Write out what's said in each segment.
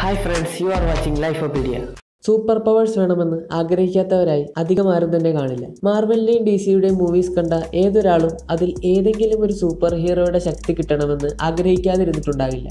Hi friends, you are watching Lifeopedia. Super powers വേണമെന്ന് ആഗ്രഹിക്കാത്തവരായി അധികം ആരും തന്നെ കാണില്ല. മാർവലിന്റെയും ഡിസിയുടെയും മൂവീസ് കണ്ട ഏതൊരാളും അതിൽ ഏതെങ്കിലും ഒരു സൂപ്പർ ഹീറോയുടെ ശക്തി കിട്ടണമെന്ന് ആഗ്രഹിക്കാതിരുന്നിട്ടുണ്ടാകില്ല.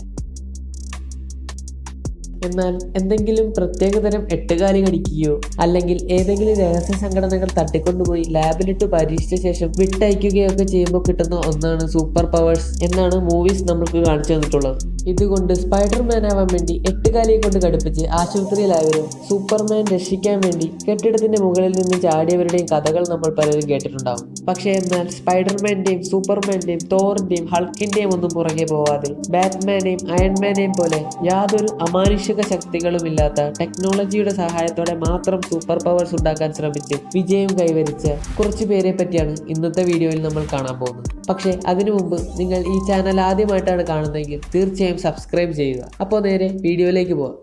എന്നാൽ എന്തെങ്കിലും പ്രത്യേകതരം എട്ടുകാലി കടിക്കുകയോ അല്ലെങ്കിൽ ഏതെങ്കിലും രഹസ്യ സംഘടനകൾ തട്ടിക്കൊണ്ടുപോയി ലാബിലിട്ട് പരീക്ഷിച്ച ശേഷം വിട്ടയക്കുകയൊക്കെ ചെയ്യുമ്പോൾ കിട്ടുന്ന ഒന്നാണ് സൂപ്പർ പവേഴ്സ് എന്നാണ് മൂവീസ് നമ്മൾക്ക് കാണിച്ചു തന്നിട്ടുള്ളത്. ഇതുകൊണ്ട് സ്പൈഡർമാൻ ആവാൻ വേണ്ടി എട്ടുകാലിയെ കൊണ്ട് കടുപ്പിച്ച് ആശുപത്രിയിലായവരും സൂപ്പർമാൻ രക്ഷിക്കാൻ വേണ്ടി കെട്ടിടത്തിന്റെ മുകളിൽ നിന്ന് ചാടിയവരുടെയും കഥകൾ നമ്മൾ പലരും കേട്ടിട്ടുണ്ടാകും. പക്ഷേ എന്നാൽ സ്പൈഡർമാന്റെയും സൂപ്പർമാന്റെയും തോറിന്റെയും ഹൾക്കിന്റെയും ഒന്നും പുറകെ പോവാതെ ബാറ്റ്മാനെയും അയൺമാനെയും പോലെ യാതൊരു അമാനുഷിക ശക്തികളുമില്ലാത്ത ടെക്നോളജിയുടെ സഹായത്തോടെ മാത്രം സൂപ്പർ പവേഴ്സ് ഉണ്ടാക്കാൻ ശ്രമിച്ച് വിജയം കൈവരിച്ച കുറച്ചു പേരെ പറ്റിയാണ് ഇന്നത്തെ വീഡിയോയിൽ നമ്മൾ കാണാൻ പോകുന്നത്. പക്ഷേ അതിനു മുമ്പ് നിങ്ങൾ ഈ ചാനൽ ആദ്യമായിട്ടാണ് കാണുന്നതെങ്കിൽ തീർച്ചയായും സബ്സ്ക്രൈബ് ചെയ്യുക. അപ്പോൾ നേരെ വീഡിയോയിലേക്ക് പോകാം.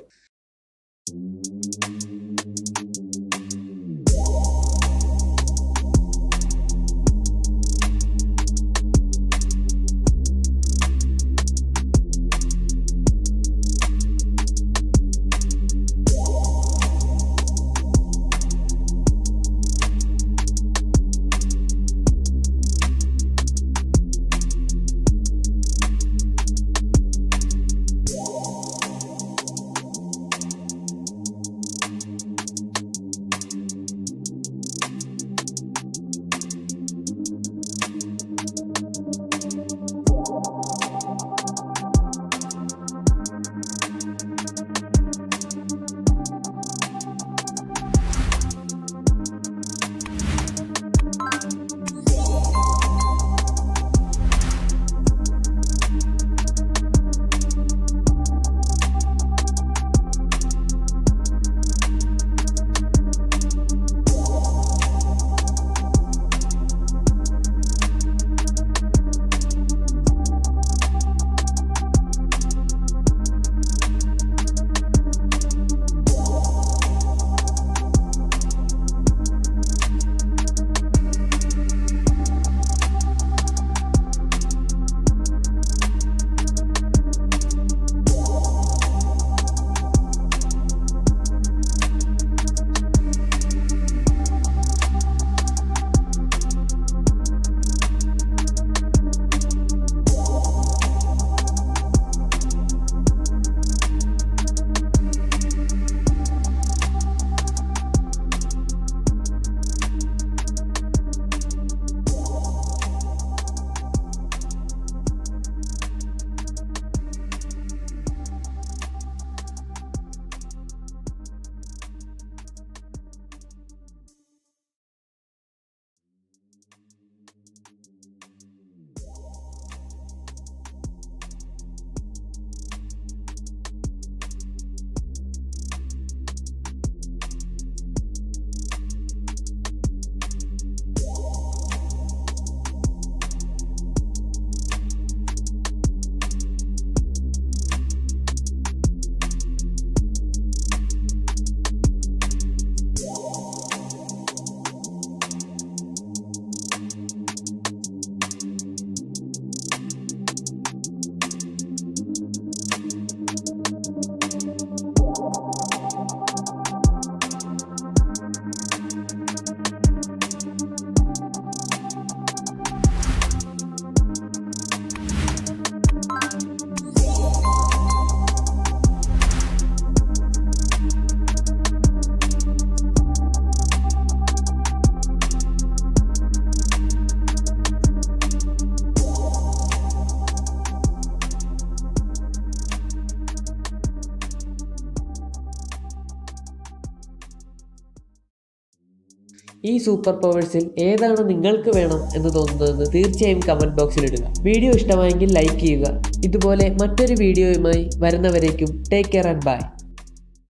ഈ സൂപ്പർ പവേഴ്സിൽ ഏതാണ് നിങ്ങൾക്ക് വേണം എന്ന് തോന്നുന്നതെന്ന് തീർച്ചയായും കമൻറ്റ് ബോക്സിലിടുക. വീഡിയോ ഇഷ്ടമായെങ്കിൽ ലൈക്ക് ചെയ്യുക. ഇതുപോലെ മറ്റൊരു വീഡിയോയുമായി വരുന്നവരേക്കും ടേക്ക് കെയർ ആൻഡ് ബൈ.